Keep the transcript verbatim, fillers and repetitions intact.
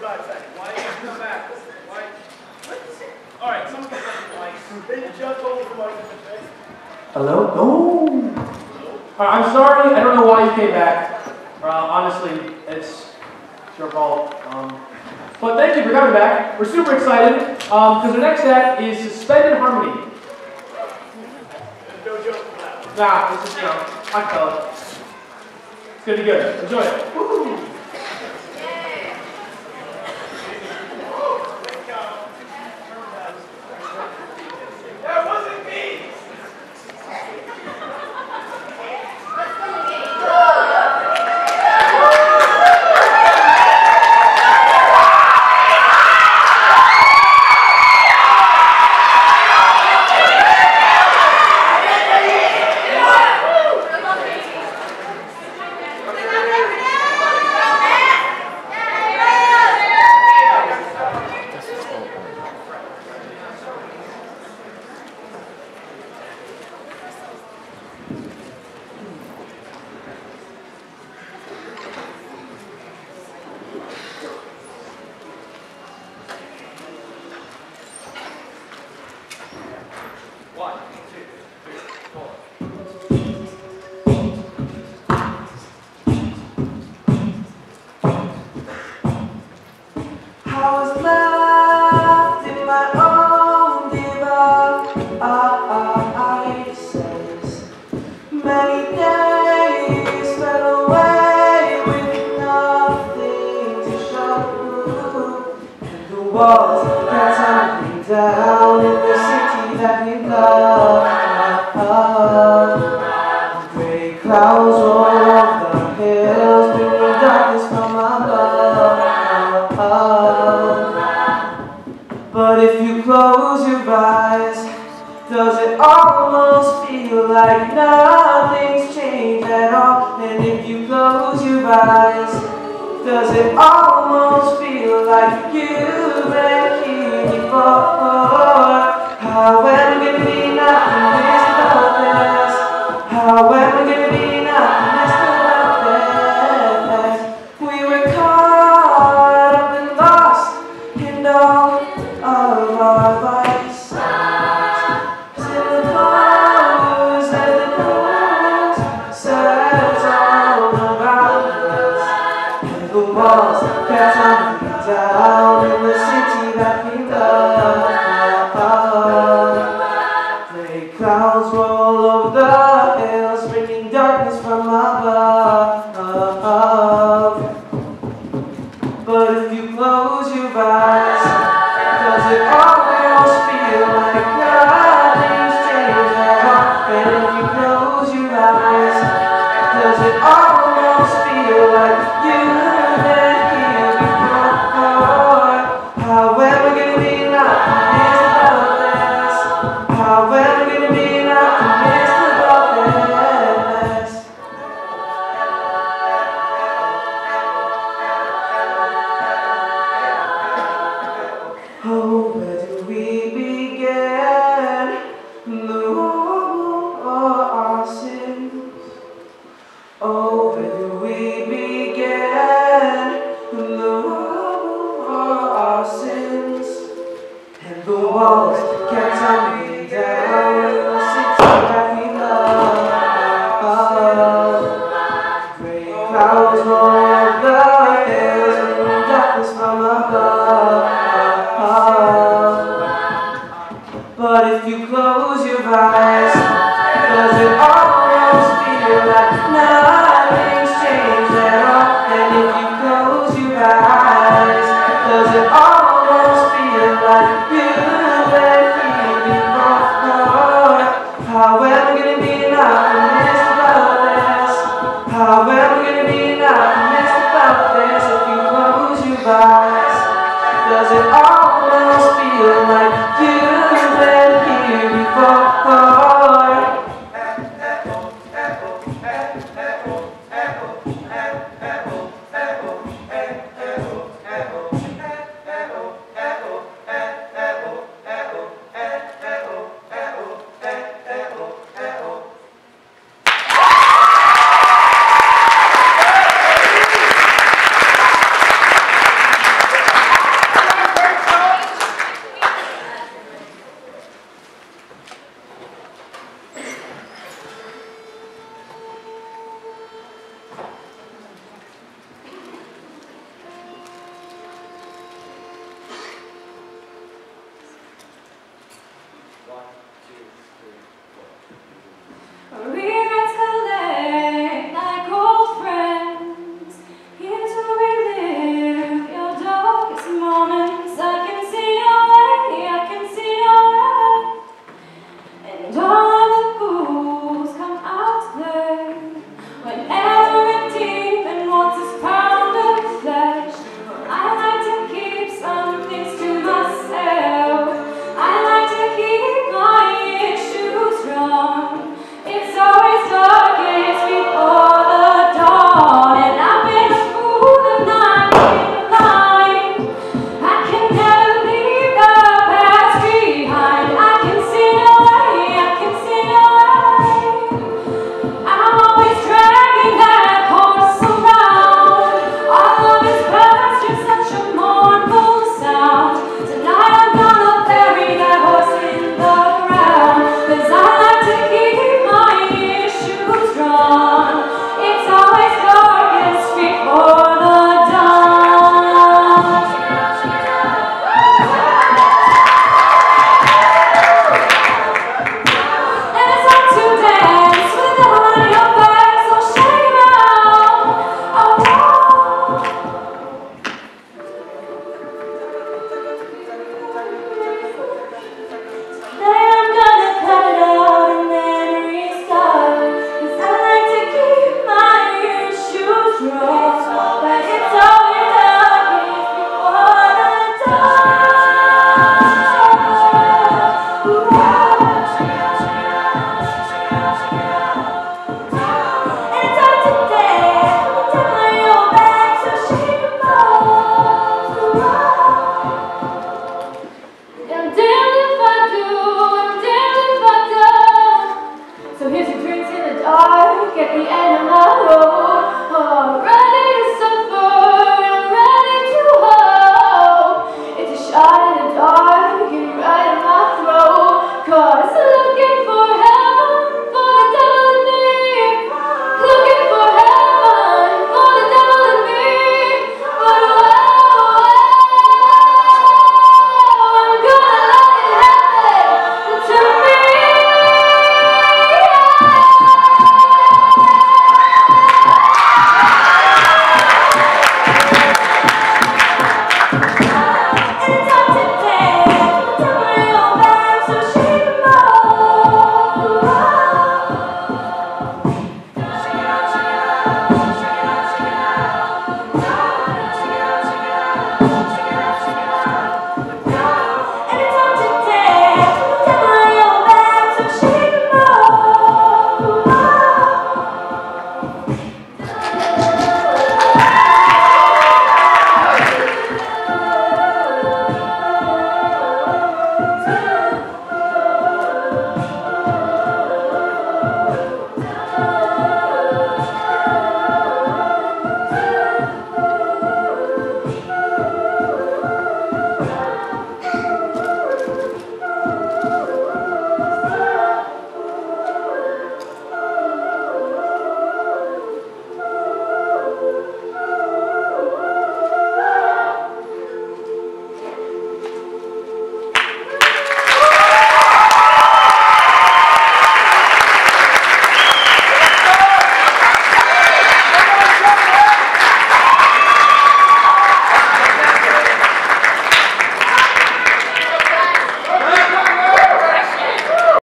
thirty-five seconds. Why did you come back? Why? All right, someone comes up with the mic. Then jump over the mic in the face. Hello? Oh. Hello? I'm sorry. I don't know why you came back. Uh, honestly, it's your fault. Um, but thank you for coming back. We're super excited because um, the next act is Suspended Harmony. There's no joke for that. Nah, it's just, you know, I fell. It's going to be good. Enjoy it. Woo! Does it almost feel like you?